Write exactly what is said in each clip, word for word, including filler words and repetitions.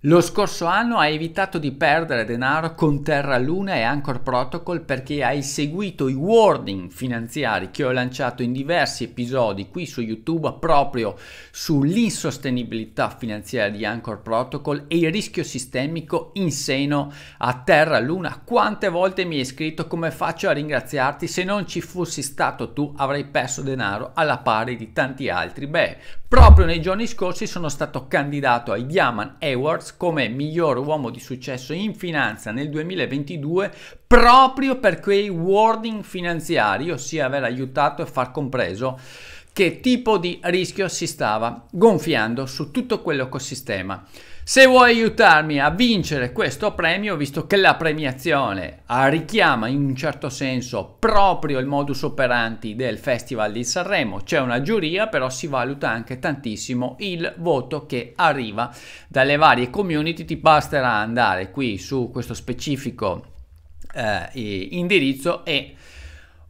Lo scorso anno ha evitato di perdere denaro con Terra Luna e Anchor Protocol perché ha seguito i warning finanziari che ho lanciato in diversi episodi qui su YouTube proprio sull'insostenibilità finanziaria di Anchor Protocol e il rischio sistemico in seno a Terra Luna. Quante volte mi hai scritto: come faccio a ringraziarti? Se non ci fossi stato tu avrei perso denaro alla pari di tanti altri. Beh, proprio nei giorni scorsi sono stato candidato ai Diamond Awards come miglior uomo di successo in finanza nel duemilaventidue proprio per quei warning finanziari, ossia aver aiutato e far compreso che tipo di rischio si stava gonfiando su tutto quell'ecosistema. Se vuoi aiutarmi a vincere questo premio, visto che la premiazione richiama in un certo senso proprio il modus operandi del Festival di Sanremo, c'è una giuria, però si valuta anche tantissimo il voto che arriva dalle varie community, ti basterà andare qui su questo specifico eh, indirizzo e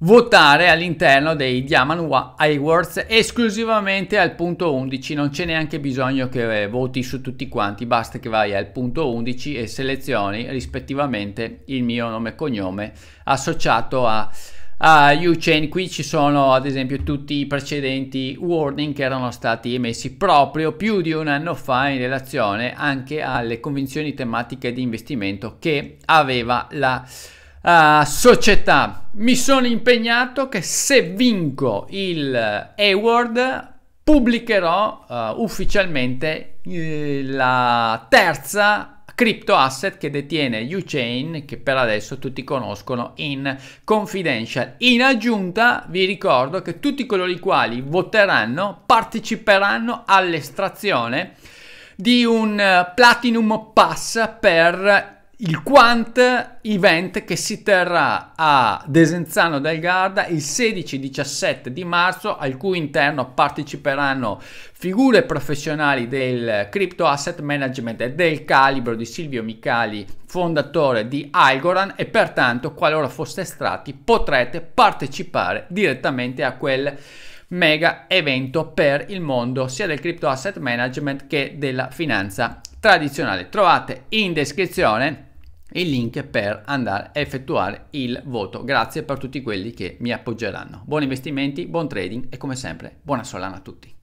votare all'interno dei Diamond Awards esclusivamente al punto undici. Non c'è neanche bisogno che voti su tutti quanti, basta che vai al punto undici e selezioni rispettivamente il mio nome e cognome associato a a YouChain. Qui ci sono ad esempio tutti i precedenti warning che erano stati emessi proprio più di un anno fa in relazione anche alle convinzioni tematiche di investimento che aveva la Uh, società. Mi sono impegnato che se vinco il award pubblicherò uh, ufficialmente eh, la terza crypto asset che detiene YouChain, che per adesso tutti conoscono in confidential. In aggiunta vi ricordo che tutti coloro i quali voteranno parteciperanno all'estrazione di un Platinum Pass per il Quant Event che si terrà a Desenzano del Garda il sedici diciassette di marzo, al cui interno parteciperanno figure professionali del crypto asset management e del calibro di Silvio Micali, fondatore di Algorand, e pertanto qualora foste estratti potrete partecipare direttamente a quel mega evento per il mondo sia del crypto asset management che della finanza tradizionale. Trovate in descrizione il link per andare a effettuare il voto. Grazie per tutti quelli che mi appoggeranno. Buoni investimenti, buon trading e come sempre buona Solana a tutti.